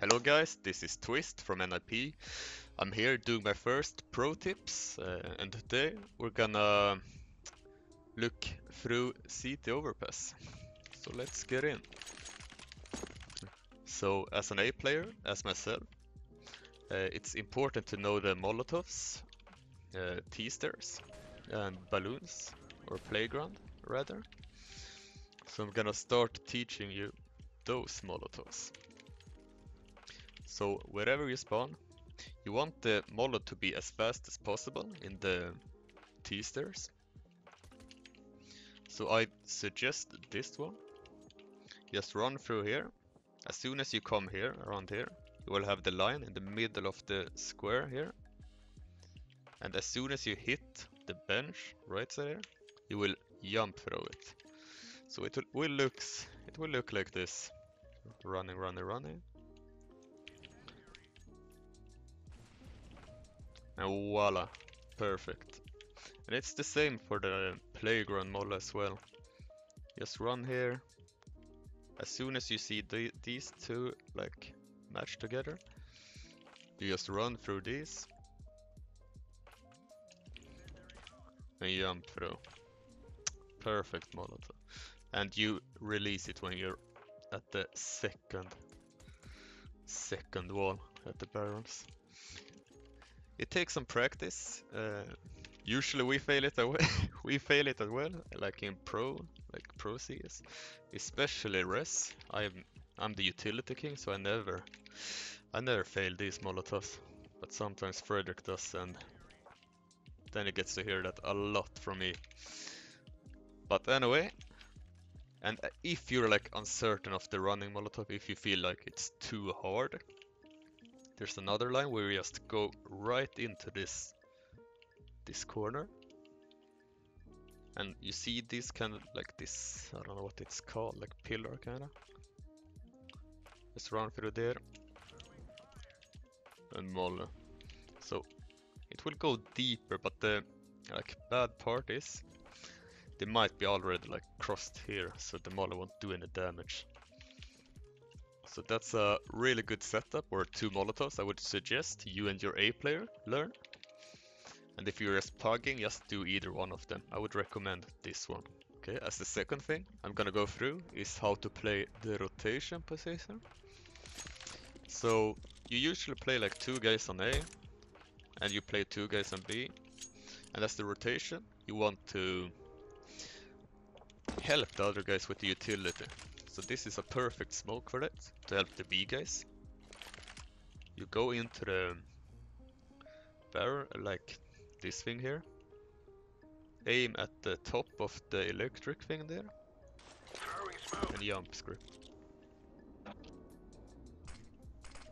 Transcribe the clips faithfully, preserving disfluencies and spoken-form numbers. Hello guys, this is Twist from N I P. I'm here doing my first pro tips uh, and today we're gonna look through C T Overpass. So let's get in. So as an A player, as myself, uh, it's important to know the Molotovs, uh, T-stairs and balloons, or playground rather. So I'm gonna start teaching you those Molotovs. So wherever you spawn, you want the Molotov to be as fast as possible in the T-stairs. So I suggest this one. Just run through here. As soon as you come here, around here, you will have the line in the middle of the square here. And as soon as you hit the bench right side here, you will jump through it. So it will, will looks it will look like this. Running, running, running. And voila, perfect. And it's the same for the playground model as well. Just run here. As soon as you see the, these two like match together, you just run through these and jump through. Perfect Molotov. And you release it when you're at the second second wall at the barrels. It takes some practice. Uh, usually we fail it away. we fail it as well, like in pro, like pro C S, especially R E Z. I'm I'm the utility king, so I never I never fail these Molotovs. But sometimes Fredrik does, and then he gets to hear that a lot from me. But anyway, and if you're like uncertain of the running Molotov, if you feel like it's too hard, there's another line where we just go right into this this corner. And you see this kind of like this, I don't know what it's called, like pillar kinda. Just run through there. And Molotov. So it will go deeper, but the like bad part is they might be already like crossed here, so the Molotov won't do any damage. So that's a really good setup, or two Molotovs I would suggest you and your A player learn. And if you're just pugging, just do either one of them. I would recommend this one. Okay, as the second thing I'm gonna go through is how to play the rotation position. So you usually play like two guys on A, and you play two guys on B. And as the rotation, you want to help the other guys with the utility. So this is a perfect smoke for that, to help the B guys. You go into the barrel, like this thing here. Aim at the top of the electric thing there. And jump script.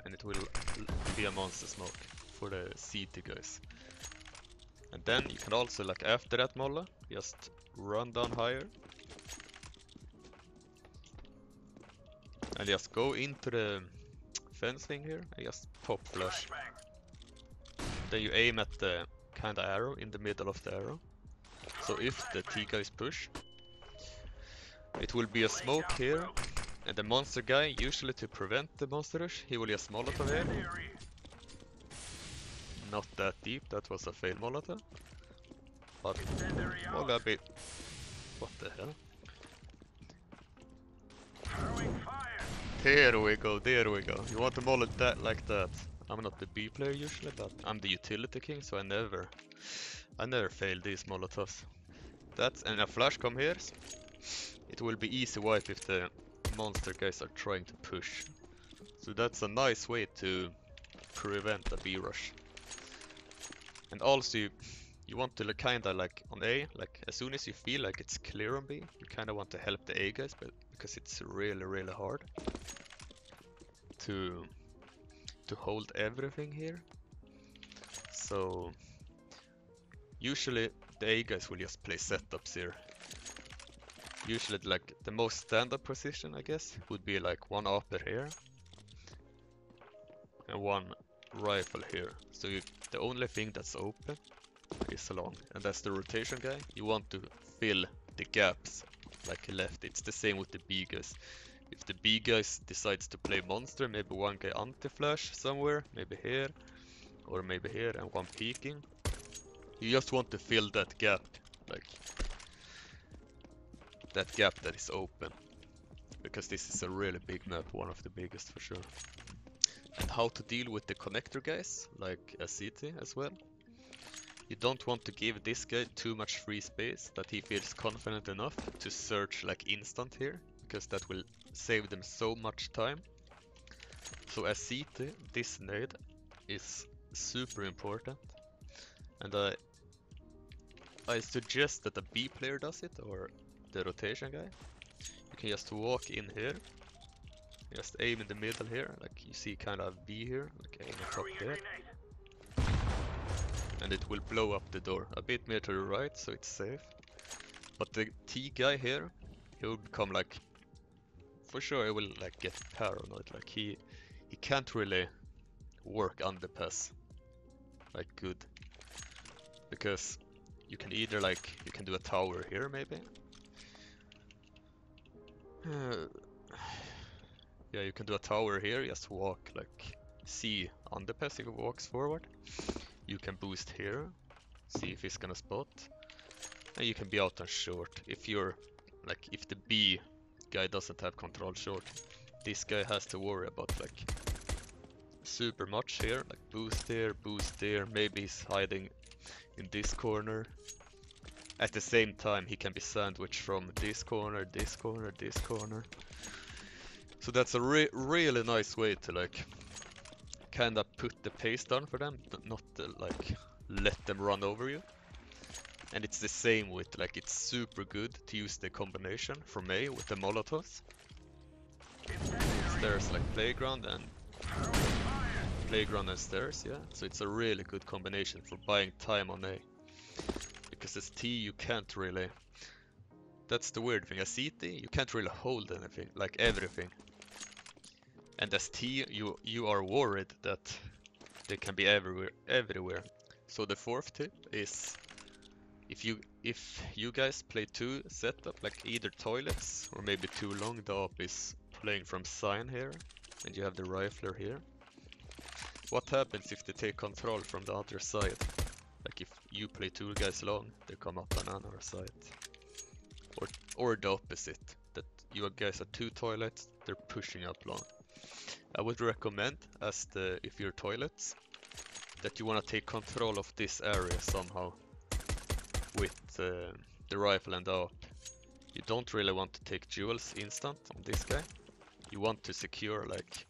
And it will be a monster smoke for the C T guys. And then you can also, like after that Mola, just run down higher. And just go into the fence thing here and just pop flash. Then you aim at the kind of arrow in the middle of the arrow. So if the T guys push, it will be a smoke here. And the monster guy, usually to prevent the monster rush, he will just Molotov here. Not that deep, that was a fail Molotov. But only a bit. What the hell? There we go, there we go. You want to molot that like that. I'm not the B player usually, but I'm the utility king, so I never I never fail these Molotovs. That's, and a flash come here. It will be easy wipe if the monster guys are trying to push. So that's a nice way to prevent a B rush. And also you, you want to kinda like on A, like as soon as you feel like it's clear on B, you kinda want to help the A guys, but because it's really really hard to to hold everything here. So usually the A guys will just play setups here. Usually like the most standard position I guess would be like one upper here and one rifle here. So you, the only thing that's open is long, and that's the rotation guy. You want to fill the gaps like left. It's the same with the B guys. If the B guy decides to play monster, maybe one guy anti-flash somewhere, maybe here, or maybe here, and one peeking. You just want to fill that gap, like that gap that is open, because this is a really big map, one of the biggest for sure. And how to deal with the connector guys, like a city as well. You don't want to give this guy too much free space that he feels confident enough to search like instant here, because that will save them so much time. So as C T, this nade is super important, and I I suggest that the B player does it, or the rotation guy. You can just walk in here, just aim in the middle here, like you see kind of B here, like aim on top there. And it will blow up the door a bit more to the right, so it's safe. But the T guy here, he would come like, for sure he will like get paranoid, like he he can't really work underpass like good, because you can either like you can do a tower here maybe, uh, yeah you can do a tower here, just walk like see underpass, he walks forward. You can boost here, see if he's gonna spot, and you can be out on short. If you're like, if the B guy doesn't have control short, this guy has to worry about like super much here, like boost there, boost there. Maybe he's hiding in this corner. At the same time, he can be sandwiched from this corner, this corner, this corner. So that's a re really nice way to like kind of put the pace down for them, not to, like let them run over you. And it's the same with like, it's super good to use the combination from A with the Molotovs. Stairs like playground and playground and stairs, yeah. So it's a really good combination for buying time on A. Because as T you can't really, that's the weird thing, as C T you can't really hold anything, like everything. And as T, you you are worried that they can be everywhere, everywhere. So the fourth tip is, if you if you guys play two setup, like either toilets or maybe too long, the op is playing from sign here, and you have the rifler here. What happens if they take control from the other side? Like if you play two guys long, they come up on another side, or or the opposite, that you guys are two toilets, they're pushing up long. I would recommend, as the if you're toilets, that you want to take control of this area somehow with uh, the rifle and the A W P. You don't really want to take jewels instant on this guy. You want to secure like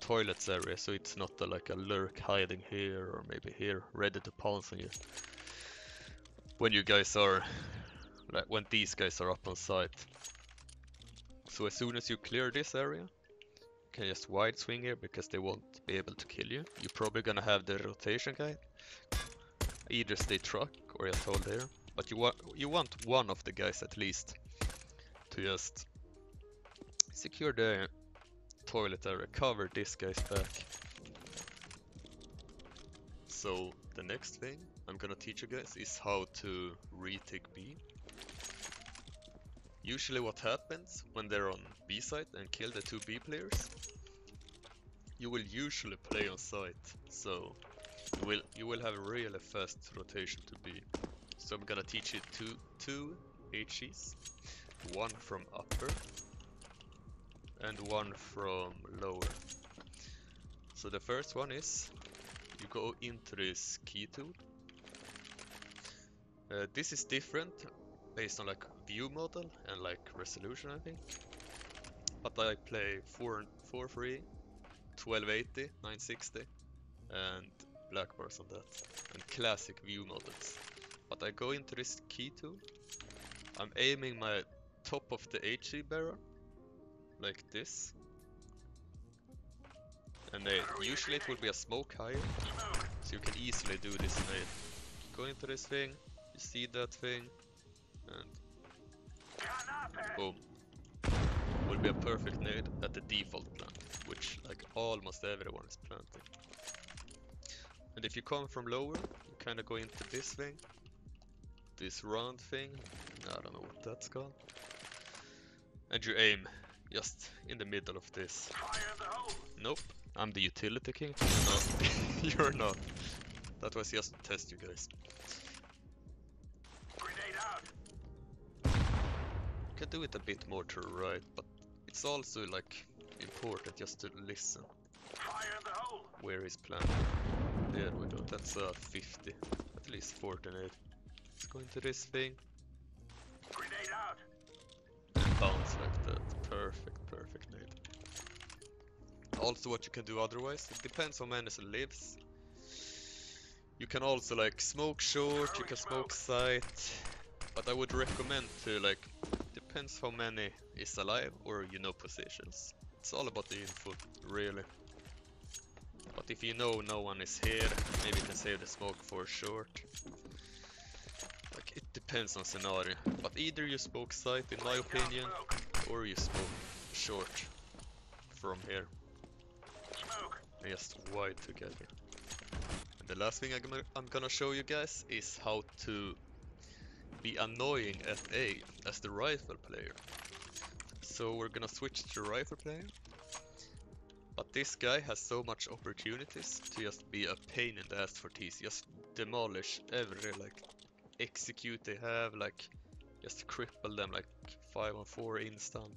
toilets area, so it's not a, like a lurk hiding here or maybe here, ready to pounce on you. When you guys are, like when these guys are up on site. So as soon as you clear this area, you can just wide swing here because they won't be able to kill you. You're probably gonna have the rotation guy, either stay truck or just hold here. But you want you want one of the guys at least to just secure the toilet area, cover this guy's back. So the next thing I'm gonna teach you guys is how to retake B. Usually what happens when they're on B site and kill the two B players, you will usually play on site, so you will you will have a really fast rotation to B. So I'm gonna teach you two two H Es, one from upper and one from lower. So the first one is you go into this key tool. Uh, this is different based on like view model and like resolution, I think. But I play four forty-three, twelve eighty, nine sixty, and black bars on that, and classic view models. But I go into this key tool. I'm aiming my top of the H E barrel, like this. And they, usually it will be a smoke higher, so you can easily do this nade. Go into this thing, you see that thing, and boom, will be a perfect nade at the default plant, which like almost everyone is planting. And if you come from lower, you kind of go into this thing, this round thing, I don't know what that's called, and you aim just in the middle of this. Nope, I'm the utility king. No, you're not. That was just to test you guys. Grenade out. Can do it a bit more to the right, but it's also like important just to listen. Fire in the hole. Where is plan? There we go. That's a fifty, at least forty-eight. Let's go into this thing. Grenade out. And bounce like that. Perfect, perfect nade. Also, what you can do otherwise, it depends how many lives. You can also like smoke short, you can smoke sight, but I would recommend to like, depends how many is alive or you know positions. It's all about the info, really. But if you know no one is here, maybe you can save the smoke for short. Like, it depends on scenario, but either you smoke sight in my opinion, or you smoke short from here. And just wide together. And the last thing I'm gonna show you guys is how to be annoying at A as the rifle player. So we're gonna switch to rifle player. But this guy has so much opportunities to just be a pain in the ass for T C. Just demolish every like execute they have, like just cripple them like five on four instant.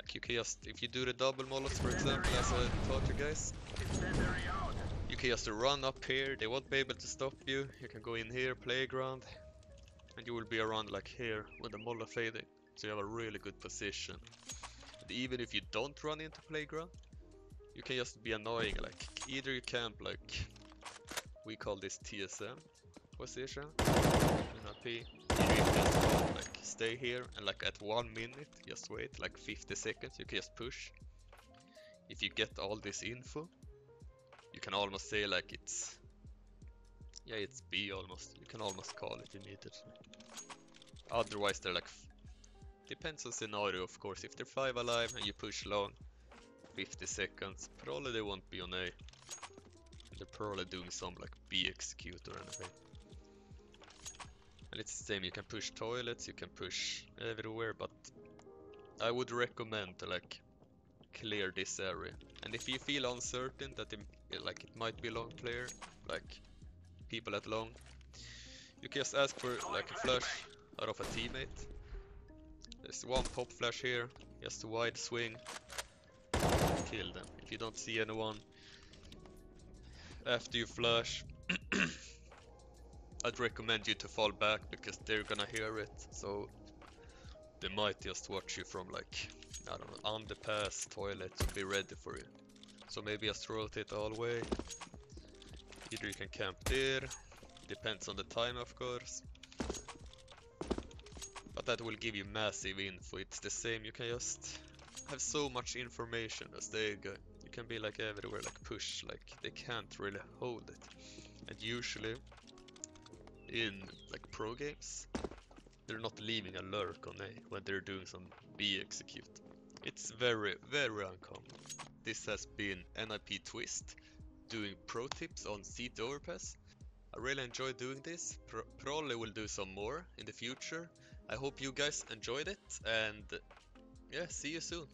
Like you can just, if you do the double mollos for example, as I taught you guys, you can just run up here, they won't be able to stop you. You can go in here, playground, and you will be around like here with the mollo fading. So you have a really good position. And even if you don't run into playground, you can just be annoying, like either you camp like, we call this T S M position, N R P, you just like stay here and like at one minute, just wait like fifty seconds, you can just push. If you get all this info, you can almost say like it's, yeah it's B almost, you can almost call it immediately. Otherwise they're like, depends on scenario of course, if they're five alive and you push long, fifty seconds, probably they won't be on A. They're probably doing some like B execute or anything. And it's the same, you can push toilets, you can push everywhere, but I would recommend to like clear this area. And if you feel uncertain that it, like it might be long player, like people at long, you can just ask for like a flash out of a teammate. There's one pop flash here, just a wide swing. Kill them. If you don't see anyone after you flash, I'd recommend you to fall back because they're gonna hear it, so they might just watch you from like, I don't know, underpass, toilet, to be ready for you. So maybe just rotate all the way. Either you can camp there, depends on the time of course, but that will give you massive info. It's the same, you can just have so much information as they go. You can be like everywhere, like push, like they can't really hold it. And usually in like pro games, they're not leaving a lurk on A when they're doing some B execute. It's very, very uncommon. This has been N I P Twist doing pro tips on Seat Overpass. I really enjoy doing this. Pro probably will do some more in the future. I hope you guys enjoyed it, and yeah, see you soon.